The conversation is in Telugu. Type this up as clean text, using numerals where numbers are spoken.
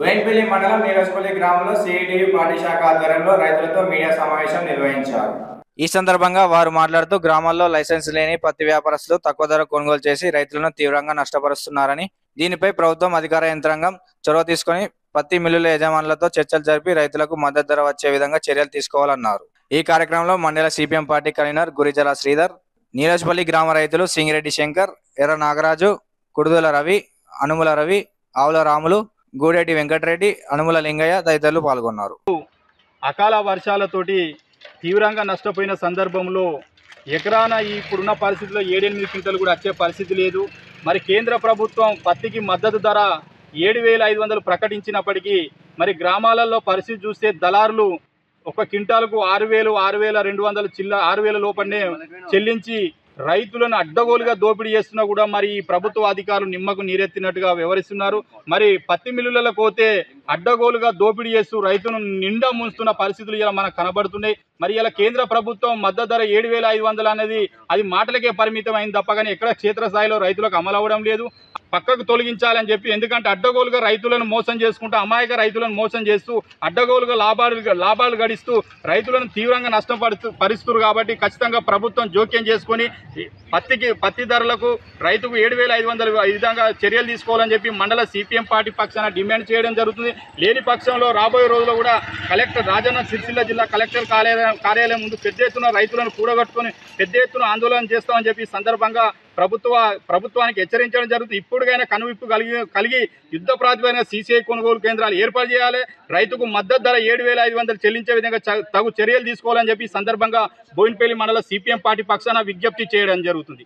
బోయిన్పల్లి మండలం నీరసపల్లి గ్రామంలో సిఐటియు పార్టీ శాఖ ఆధ్వర్యంలో రైతులతో మీడియా సమావేశం నిర్వహించారు. ఈ సందర్భంగా వారు మాట్లాడుతూ గ్రామాల్లో లైసెన్స్ లేని పత్తి వ్యాపారస్తులు తక్కువ ధర కొనుగోలు చేసి రైతులను తీవ్రంగా నష్టపరుస్తున్నారని, దీనిపై ప్రభుత్వం అధికార యంత్రాంగం చొరవ తీసుకుని పత్తి మిల్లుల యజమానులతో చర్చలు జరిపి రైతులకు మద్దతు ధర వచ్చే విధంగా చర్యలు తీసుకోవాలన్నారు. ఈ కార్యక్రమంలో మండల CPM party convener Gurijala Sridhar, Neerajpalli గ్రామ రైతులు సింగిరెడ్డి శంకర్, ఎర్ర నాగరాజు, కుడుదల రవి, అనుముల రవి, ఆవుల రాములు, గూడేటి వెంకటరెడ్డి, అనుముల లింగయ్య తదితరులు పాల్గొన్నారు. అకాల వర్షాలతోటి తీవ్రంగా నష్టపోయిన సందర్భంలో ఎకరాన ఇప్పుడున్న పరిస్థితిలో 7-8 క్వింటలు కూడా వచ్చే పరిస్థితి లేదు. మరి కేంద్ర ప్రభుత్వం పత్తికి మద్దతు ధర 7,500 ప్రకటించినప్పటికీ మరి గ్రామాలలో పరిస్థితి చూస్తే దళారులు ఒక క్వింటాలకు 6,000 చిల్ల 6,000 లోపలనే చెల్లించి రైతులను అడ్డగోలుగా దోపిడీ చేస్తున్నా కూడా మరి ప్రభుత్వ అధికారులు నిమ్మకు నీరెత్తినట్టుగా వ్యవహరిస్తున్నారు. మరి పత్తి మిల్లులకు పోతే అడ్డగోలుగా దోపిడీ చేస్తూ రైతును నిండా ముంచుతున్న పరిస్థితులు ఇలా మనకు కనబడుతున్నాయి. మరి ఇలా కేంద్ర ప్రభుత్వం మద్దతు ధర 7,500 అనేది అది మాటలకే పరిమితం అయింది తప్ప కానీ ఎక్కడ క్షేత్రస్థాయిలో రైతులకు అమలు అవ్వడం లేదు. పక్కకు తొలగించాలని చెప్పి, ఎందుకంటే అడ్డగోలుగా రైతులను మోసం చేసుకుంటూ అమాయక రైతులను మోసం చేస్తూ అడ్డగోలుగా లాభాలు గడిస్తూ రైతులను తీవ్రంగా నష్టపరుస్తున్నారు. కాబట్టి ఖచ్చితంగా ప్రభుత్వం జోక్యం చేసుకొని పత్తి ధరలకు రైతుకు 7,500 ఈ విధంగా చర్యలు తీసుకోవాలని చెప్పి మండల సిపిఎం పార్టీ పక్షాన డిమాండ్ చేయడం జరుగుతుంది. లేని పక్షంలో రాబోయే రోజుల్లో కూడా కలెక్టర్ రాజన్న సిరిసిల్ల జిల్లా కలెక్టర్ కార్యాలయం ముందు పెద్ద ఎత్తున రైతులను కూడగట్టుకొని పెద్ద ఎత్తున ఆందోళన చేస్తామని చెప్పి సందర్భంగా ప్రభుత్వానికి హెచ్చరించడం జరుగుతుంది. ఇప్పుడుకైనా కనువిప్పు కలిగి యుద్ధ ప్రాతిపదికన సీసీఐ కొనుగోలు కేంద్రాలు ఏర్పాటు చేయాలి. రైతుకు మద్దతు ధర 7,500 చెల్లించే విధంగా తగు చర్యలు తీసుకోవాలని చెప్పి సందర్భంగా బోయిన్పల్లి మండల సిపిఎం పార్టీ పక్షాన విజ్ఞప్తి చేయడం జరుగుతుంది.